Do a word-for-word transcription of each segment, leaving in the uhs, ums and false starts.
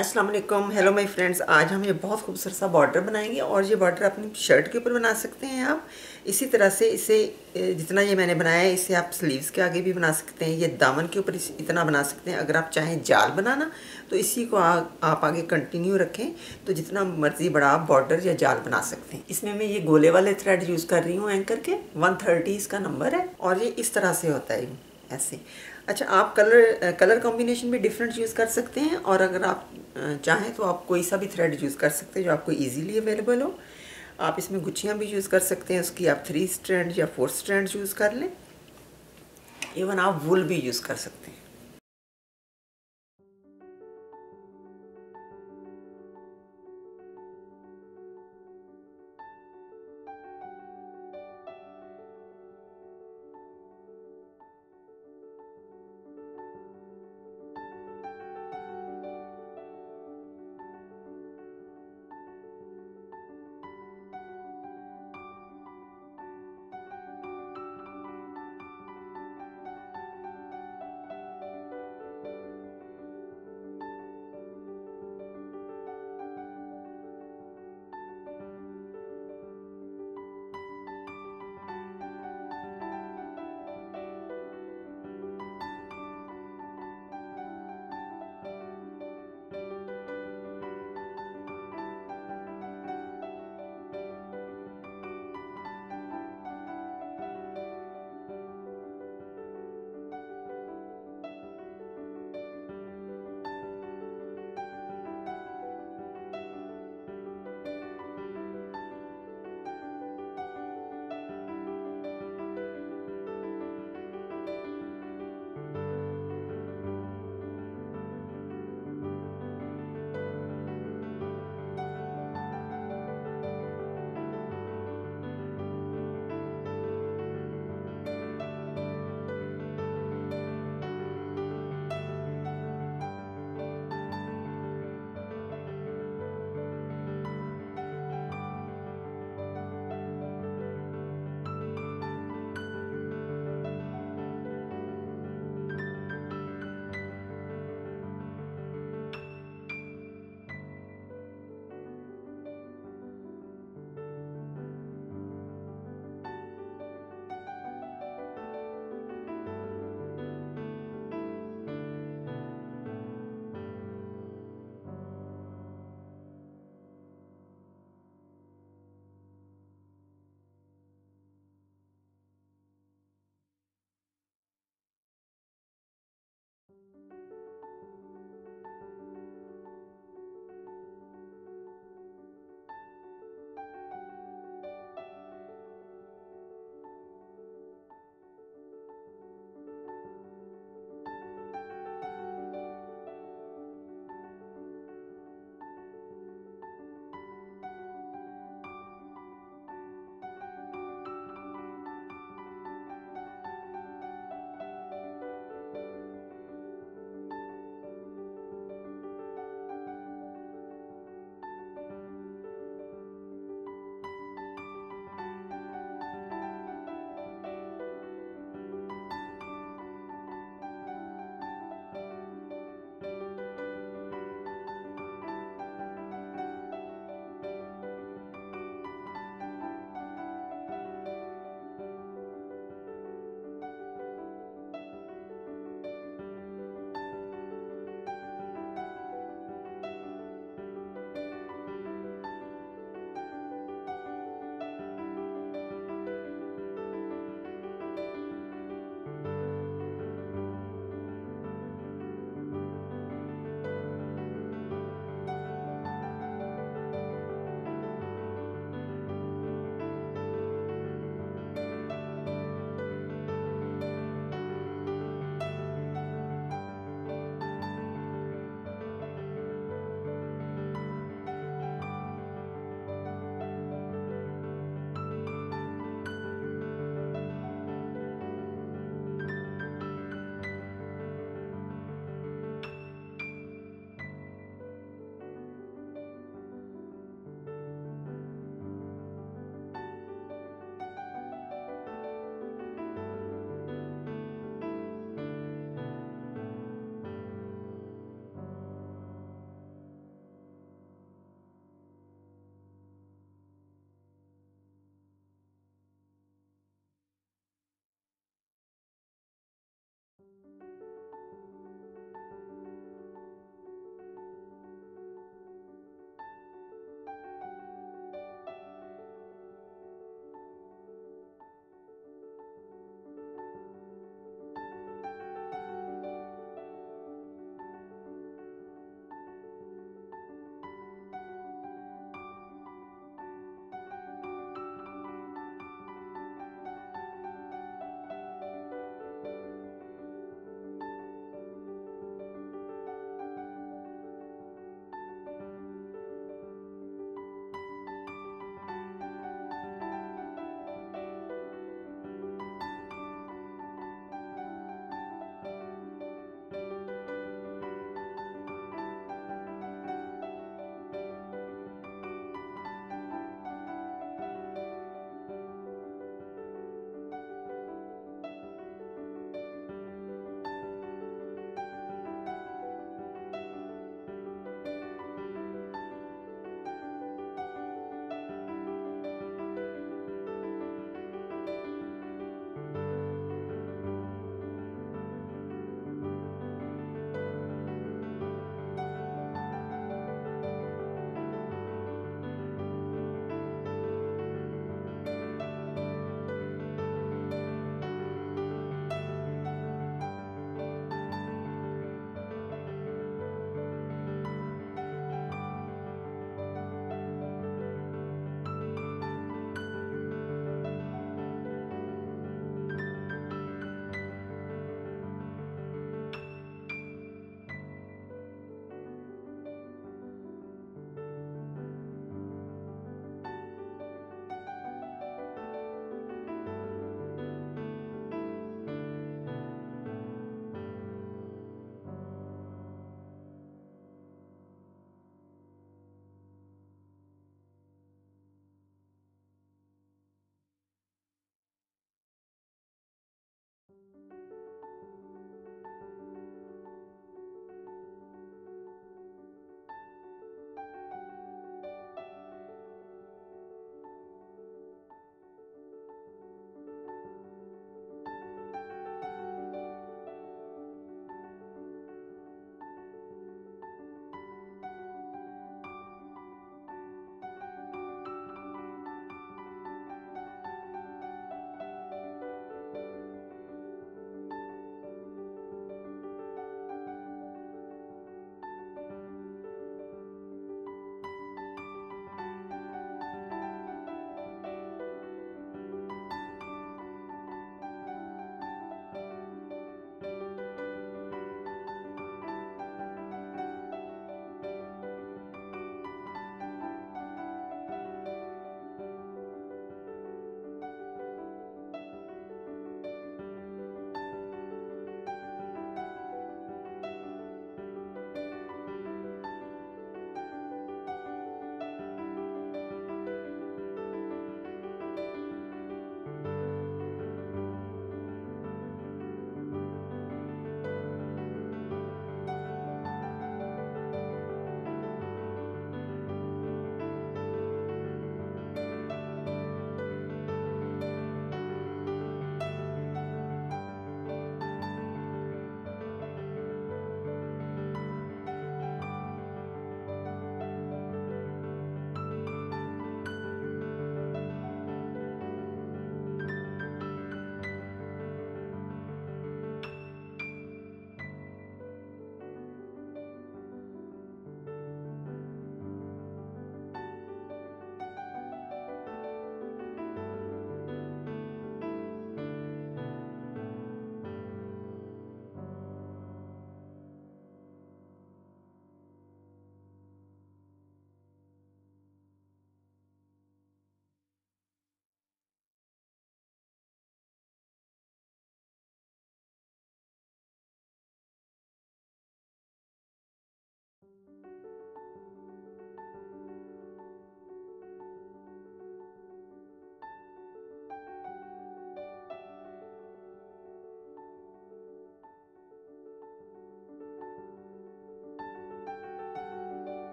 अस्सलाम वालेकुम। Hello my friends, आज हम ये बहुत खूबसूरत सा बॉर्डर बनाएंगे और ये बॉर्डर अपनी शर्ट के ऊपर बना सकते हैं आप। इसी तरह से इसे जितना ये मैंने बनाया है इसे आप स्लीव्स के आगे भी बना सकते हैं, ये दामन के ऊपर इतना बना सकते हैं। अगर आप चाहें जाल बनाना तो इसी को आ, आप आगे कंटिन्यू रखें, तो जितना मर्जी बड़ा आप बॉर्डर या जाल बना सकते हैं। इसमें मैं ये गोले वाले थ्रेड यूज़ कर रही हूँ, एंकर के वन थर्टी इसका नंबर है और ये इस तरह से होता है ऐसे। अच्छा, आप कलर कलर कॉम्बिनेशन भी डिफरेंट यूज़ कर सकते हैं और अगर आप चाहें तो आप कोई सा भी थ्रेड यूज़ कर सकते हैं जो आपको इजीली अवेलेबल हो। आप इसमें गुच्छियाँ भी यूज़ कर सकते हैं, उसकी आप थ्री स्ट्रैंड या फोर स्ट्रैंड यूज़ कर लें। इवन आप वूल भी यूज़ कर सकते हैं।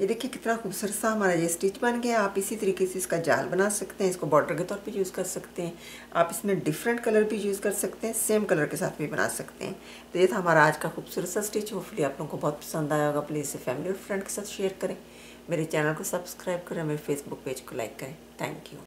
ये देखिए कितना खूबसूरत सा हमारा ये स्टिच बन गया। आप इसी तरीके से इसका जाल बना सकते हैं, इसको बॉर्डर के तौर पे यूज़ कर सकते हैं, आप इसमें डिफरेंट कलर भी यूज़ कर सकते हैं, सेम कलर के साथ भी बना सकते हैं। तो ये था हमारा आज का खूबसूरत सा स्टिच। होपफुली आप लोगों को बहुत पसंद आया होगा। प्लीज़ इसे फैमिली और फ्रेंड के साथ शेयर करें, मेरे चैनल को सब्सक्राइब करें, मेरे फेसबुक पेज को लाइक करें। Thank you.